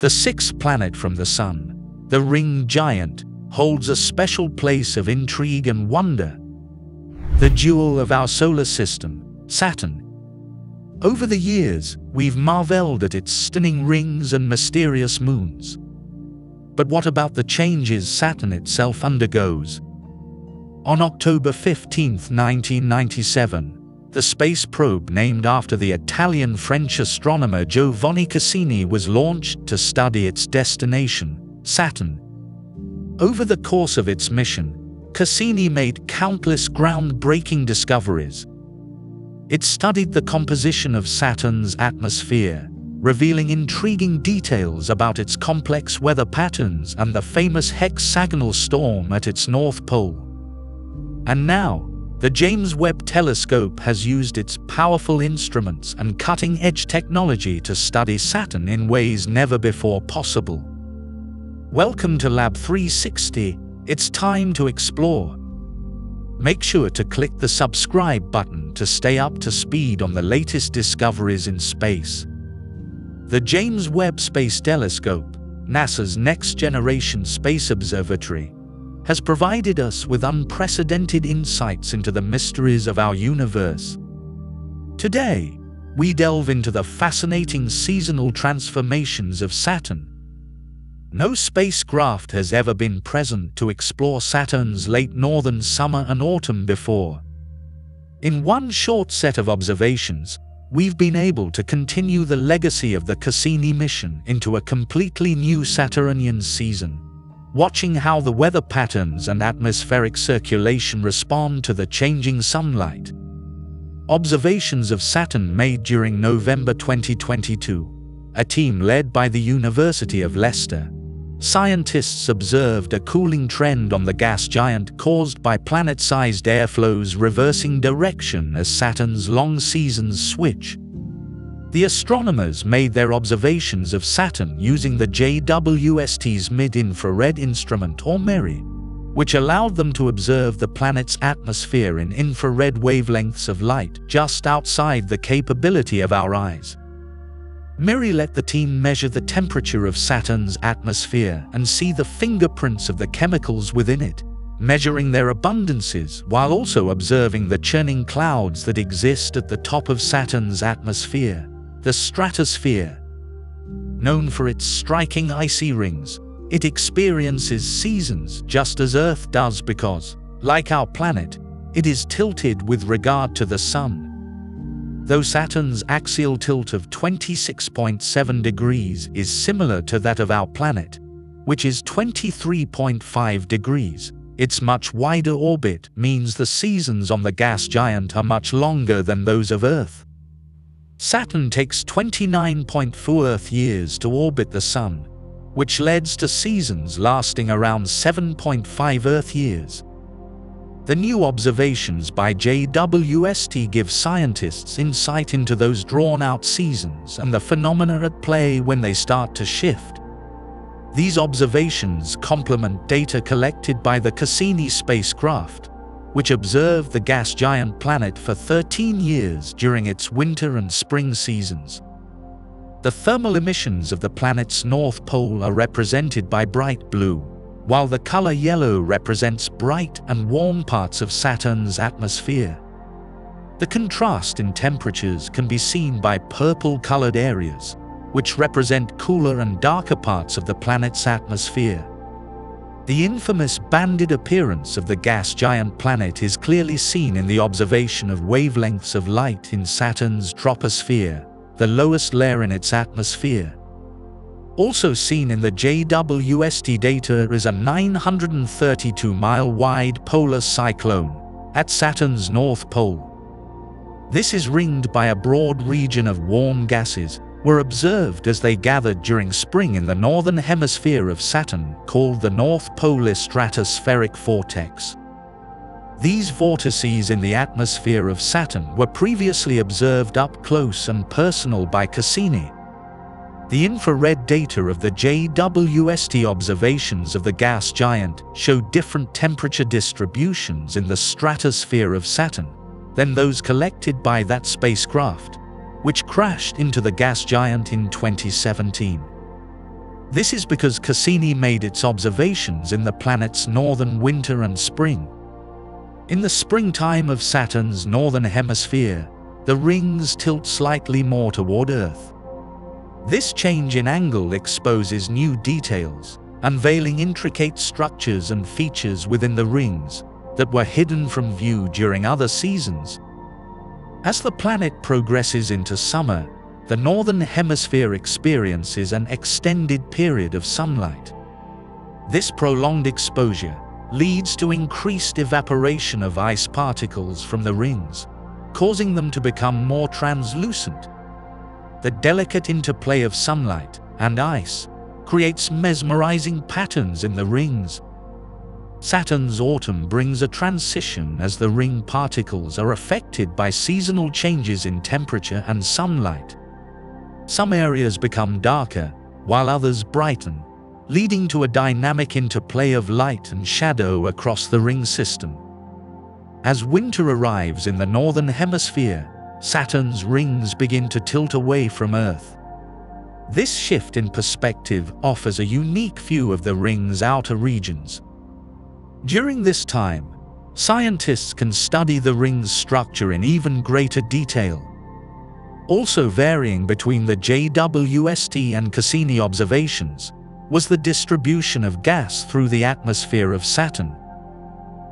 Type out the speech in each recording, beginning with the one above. The sixth planet from the Sun, the ring giant, holds a special place of intrigue and wonder. The jewel of our solar system, Saturn. Over the years, we've marveled at its stunning rings and mysterious moons. But what about the changes Saturn itself undergoes? On October 15, 1997, the space probe named after the Italian-French astronomer Giovanni Cassini was launched to study its destination, Saturn. Over the course of its mission, Cassini made countless groundbreaking discoveries. It studied the composition of Saturn's atmosphere, revealing intriguing details about its complex weather patterns and the famous hexagonal storm at its north pole. And now, the James Webb Telescope has used its powerful instruments and cutting-edge technology to study Saturn in ways never before possible. Welcome to Lab 360, it's time to explore. Make sure to click the subscribe button to stay up to speed on the latest discoveries in space. The James Webb Space Telescope, NASA's next-generation space observatory, has provided us with unprecedented insights into the mysteries of our universe. Today, we delve into the fascinating seasonal transformations of Saturn. No spacecraft has ever been present to explore Saturn's late northern summer and autumn before. In one short set of observations, we've been able to continue the legacy of the Cassini mission into a completely new Saturnian season, watching how the weather patterns and atmospheric circulation respond to the changing sunlight. Observations of Saturn made during November 2022. A team led by the University of Leicester. Scientists observed a cooling trend on the gas giant caused by planet-sized airflows reversing direction as Saturn's long seasons switch. The astronomers made their observations of Saturn using the JWST's mid-infrared instrument, or MIRI, which allowed them to observe the planet's atmosphere in infrared wavelengths of light just outside the capability of our eyes. MIRI let the team measure the temperature of Saturn's atmosphere and see the fingerprints of the chemicals within it, measuring their abundances while also observing the churning clouds that exist at the top of Saturn's atmosphere. The stratosphere, known for its striking icy rings, it experiences seasons just as Earth does because, like our planet, it is tilted with regard to the Sun. Though Saturn's axial tilt of 26.7 degrees is similar to that of our planet, which is 23.5 degrees, its much wider orbit means the seasons on the gas giant are much longer than those of Earth. Saturn takes 29.4 Earth years to orbit the Sun, which leads to seasons lasting around 7.5 Earth years. The new observations by JWST give scientists insight into those drawn-out seasons and the phenomena at play when they start to shift. These observations complement data collected by the Cassini spacecraft, which observed the gas giant planet for 13 years during its winter and spring seasons. The thermal emissions of the planet's north pole are represented by bright blue, while the color yellow represents bright and warm parts of Saturn's atmosphere. The contrast in temperatures can be seen by purple-colored areas, which represent cooler and darker parts of the planet's atmosphere. The infamous banded appearance of the gas giant planet is clearly seen in the observation of wavelengths of light in Saturn's troposphere, the lowest layer in its atmosphere. Also seen in the JWST data is a 932-mile-wide polar cyclone at Saturn's north pole. This is ringed by a broad region of warm gases, were observed as they gathered during spring in the northern hemisphere of Saturn, called the North Polar Stratospheric Vortex. These vortices in the atmosphere of Saturn were previously observed up close and personal by Cassini. The infrared data of the JWST observations of the gas giant show different temperature distributions in the stratosphere of Saturn than those collected by that spacecraft, which crashed into the gas giant in 2017. This is because Cassini made its observations in the planet's northern winter and spring. In the springtime of Saturn's northern hemisphere, the rings tilt slightly more toward Earth. This change in angle exposes new details, unveiling intricate structures and features within the rings that were hidden from view during other seasons. As the planet progresses into summer, the northern hemisphere experiences an extended period of sunlight. This prolonged exposure leads to increased evaporation of ice particles from the rings, causing them to become more translucent. The delicate interplay of sunlight and ice creates mesmerizing patterns in the rings. Saturn's autumn brings a transition as the ring particles are affected by seasonal changes in temperature and sunlight. Some areas become darker, while others brighten, leading to a dynamic interplay of light and shadow across the ring system. As winter arrives in the northern hemisphere, Saturn's rings begin to tilt away from Earth. This shift in perspective offers a unique view of the ring's outer regions. During this time, scientists can study the ring's structure in even greater detail. Also varying between the JWST and Cassini observations was the distribution of gas through the atmosphere of Saturn.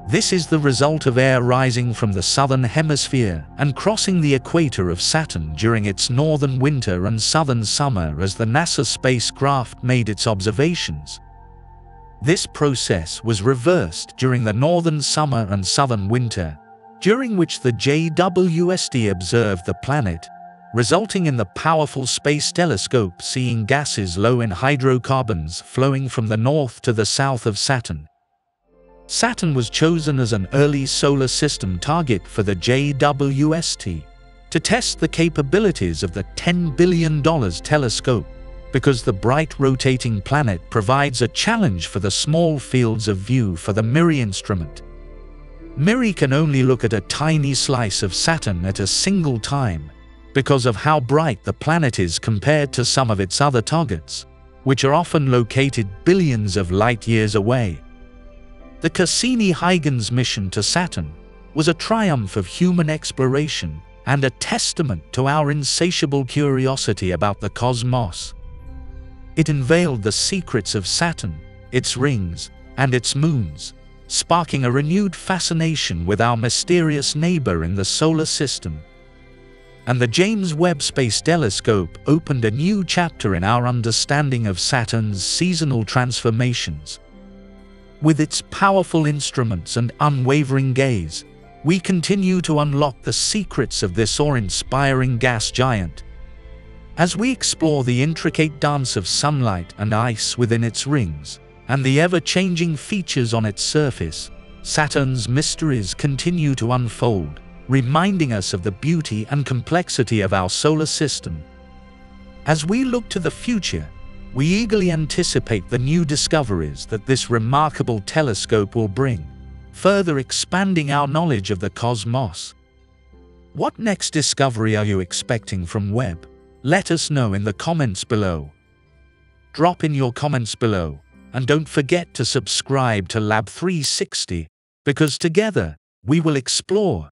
This is the result of air rising from the southern hemisphere and crossing the equator of Saturn during its northern winter and southern summer as the NASA spacecraft made its observations. This process was reversed during the northern summer and southern winter, during which the JWST observed the planet, resulting in the powerful space telescope seeing gases low in hydrocarbons flowing from the north to the south of Saturn. Saturn was chosen as an early solar system target for the JWST to test the capabilities of the $10 billion telescope, because the bright rotating planet provides a challenge for the small fields of view for the MIRI instrument. MIRI can only look at a tiny slice of Saturn at a single time because of how bright the planet is compared to some of its other targets, which are often located billions of light years away. The Cassini-Huygens mission to Saturn was a triumph of human exploration and a testament to our insatiable curiosity about the cosmos. It unveiled the secrets of Saturn, its rings, and its moons, sparking a renewed fascination with our mysterious neighbor in the solar system. And the James Webb Space Telescope opened a new chapter in our understanding of Saturn's seasonal transformations. With its powerful instruments and unwavering gaze, we continue to unlock the secrets of this awe-inspiring gas giant. As we explore the intricate dance of sunlight and ice within its rings, and the ever-changing features on its surface, Saturn's mysteries continue to unfold, reminding us of the beauty and complexity of our solar system. As we look to the future, we eagerly anticipate the new discoveries that this remarkable telescope will bring, further expanding our knowledge of the cosmos. What next discovery are you expecting from Webb? Let us know in the comments below. Drop in your comments below, and don't forget to subscribe to Lab 360, because together, we will explore,